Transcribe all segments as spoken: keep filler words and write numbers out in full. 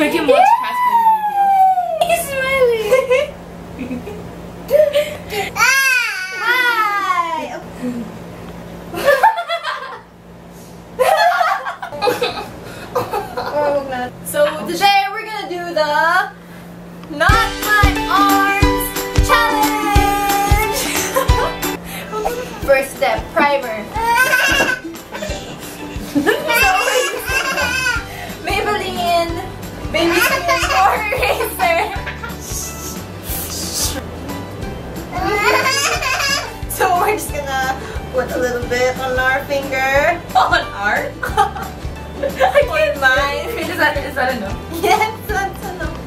I can watch cosplay video. He's smiling. Hi. Oh God. So Ow. Today we're gonna do the not my arms challenge. First step, primer. Maybelline baby for razor. So we're just gonna put a little bit on our finger. On our? I can't mine. Is that, is that enough? Yes, that's enough.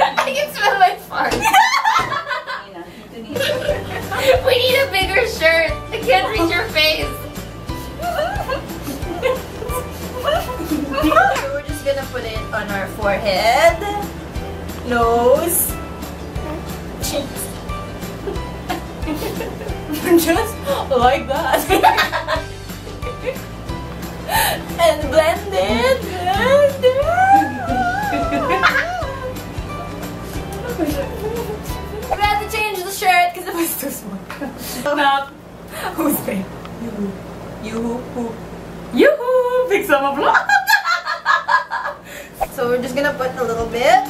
I can smell my fart. Nina, we need a bigger shirt. I can't reach your face. So we're just gonna put it on our forehead, nose, cheeks. Just like that. And blend it. We had to change the shirt because it was too small. Now, who's there? You. You who? You who? Pick some of love. So we're just gonna put a little bit.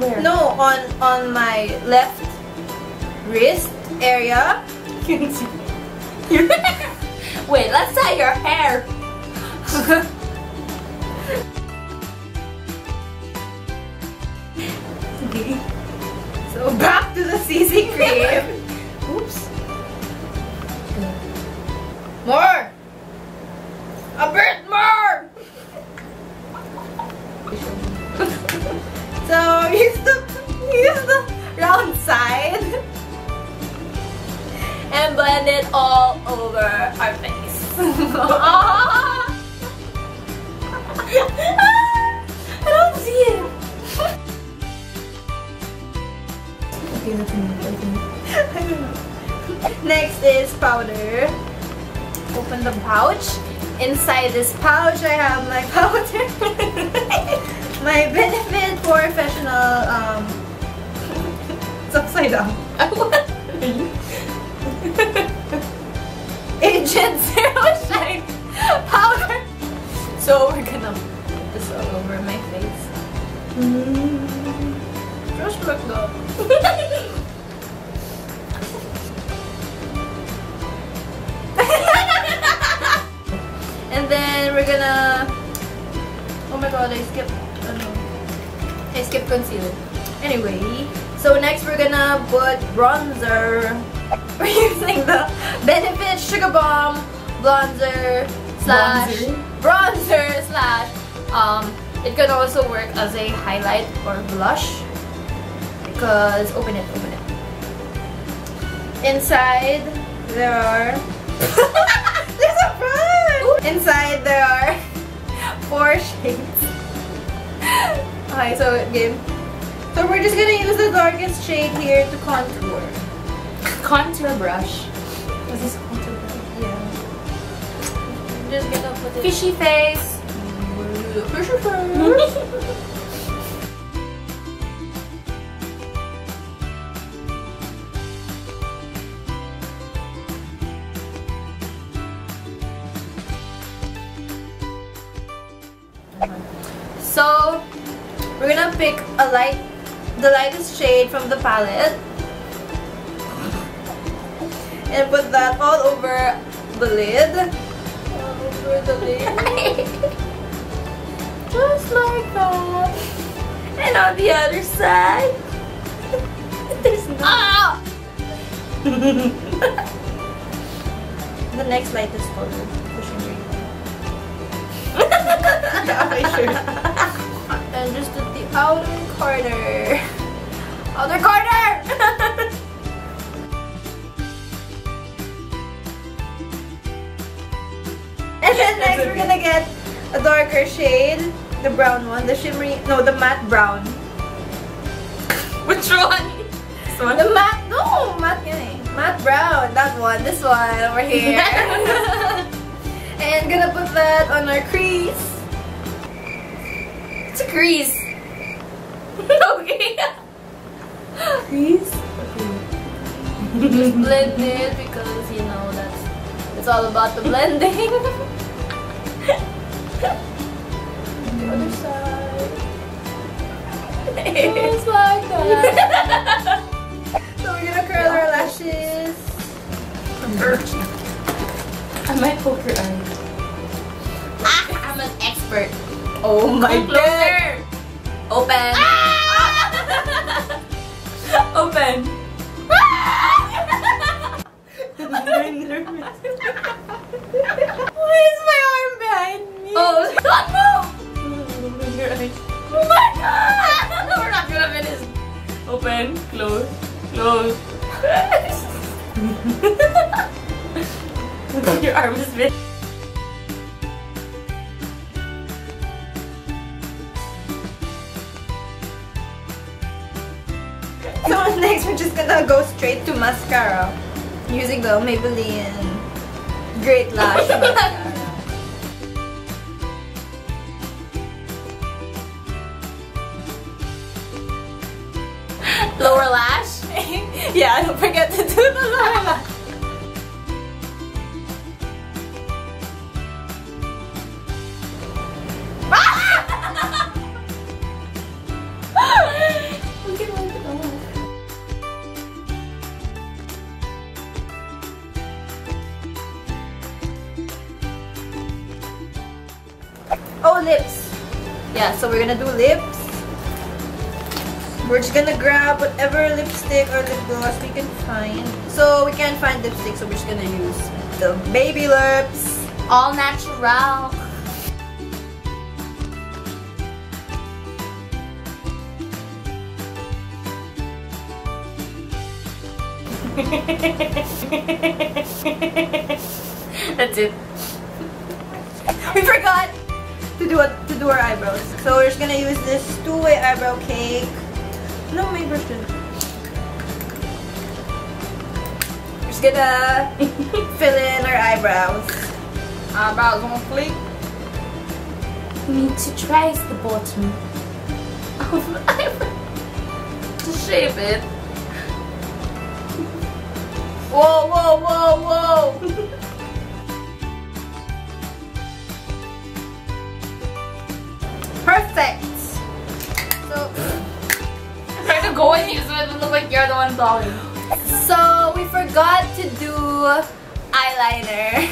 Where? No, on on my left wrist area. Can see. Wait, let's tie your hair. Okay. So back to the C C cream. Oops. More. A bit more. So use the use the round side and blend it all over our face. I don't see it. Okay, that's enough. Okay. I don't know. Next is powder. Open the pouch. Inside this pouch, I have my powder. My Benefit Porefessional, um, it's upside down. What? Agent Zero Shine Powder. So we're gonna put this all over my face. Brush back though. And then we're gonna, oh my god, I skipped. I skipped concealer. Anyway, so next we're gonna put bronzer. We're using the Benefit Sugar Bomb Blonzer slash bronzer slash. Um, it can also work as a highlight or blush. Because open it, open it. Inside there are there's a front. Inside there are four shades. Okay, so again, so we're just gonna use the darkest shade here to contour. Contour brush. This is contour brush. Yeah. I'm just gonna put it. Fishy face. Fishy face. So. We're gonna pick a light, the lightest shade from the palette, and put that all over the lid. All over the lid, just like that. And on the other side, there's no. Ah! The next lightest color, pushing green. Yeah, sure. And just at the outer corner. Outer corner! And then next we're gonna get a darker shade. The brown one. The shimmery. No, the matte brown. Which one? This one? The matte. No! Matte, matte brown. That one. This one over here. and gonna put that on our crease. It's a crease. Okay. Crease? Okay. Just blend it because you know that's it's all about the blending. The other side. Just like that. So we're gonna curl our lashes. I might poke your eye. Ah, I'm an expert. Oh my god. Open. Ah! Open. Why is my arm behind me? Oh, don't move! Oh my god! We're not gonna finish. Open, close, close. Your arm is bit. So next, we're just gonna go straight to mascara using the Maybelline Great Lash mascara. Lower lash? Yeah, don't forget to do the lower lash. Oh, lips. Yeah, so we're gonna do lips. We're just gonna grab whatever lipstick or lip gloss we can find. So we can't find lipstick, so we're just gonna use the baby lips. All natural. That's it. We forgot to do what to do our eyebrows. So we're just gonna use this two-way eyebrow cake. No, my brush didn't. We're just gonna fill in our eyebrows. Eyebrows on fleek. We need to trace the bottom of the eyebrow to shape it. Whoa, whoa, whoa, whoa! Perfect! So, I'm trying to go with you so it doesn't look like you're the one blowing. So, we forgot to do eyeliner.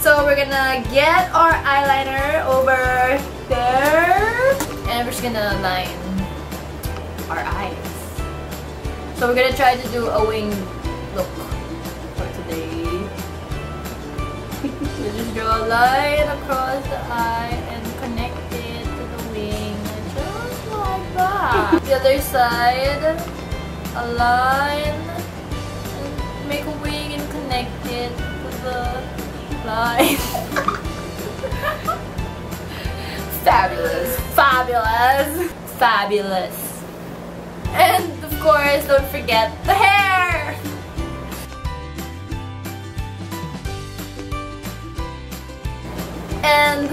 So, we're gonna get our eyeliner over there. And we're just gonna line our eyes. So, we're gonna try to do a winged look for today. We'll just draw a line across the eye and connect. The other side, align, and make a wing and connect it to the line. Fabulous, fabulous, fabulous. And of course, don't forget the hair. And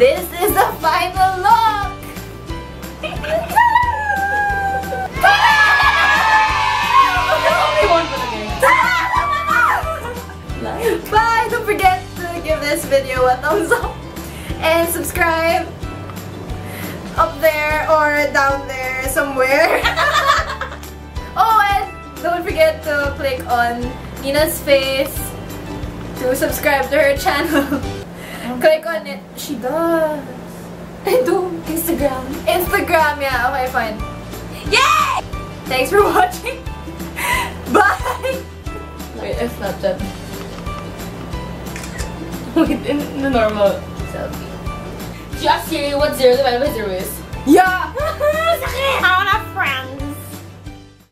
this is the final look. Bye! Don't forget to give this video a thumbs up and subscribe up there or down there somewhere. Oh, and don't forget to click on Nina's face to subscribe to her channel. Click on it. She does. I do. Instagram. Instagram, yeah. Okay, fine. Yay! Thanks for watching. Bye! Wait, it's Snapchat. Wait, in the normal selfie. Do you ask Siri what zero divided by zero is? Yeah! I wanna have friends.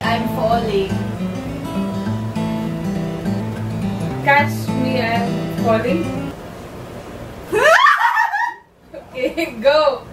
I'm falling. Catch me, I'm falling. Okay, go!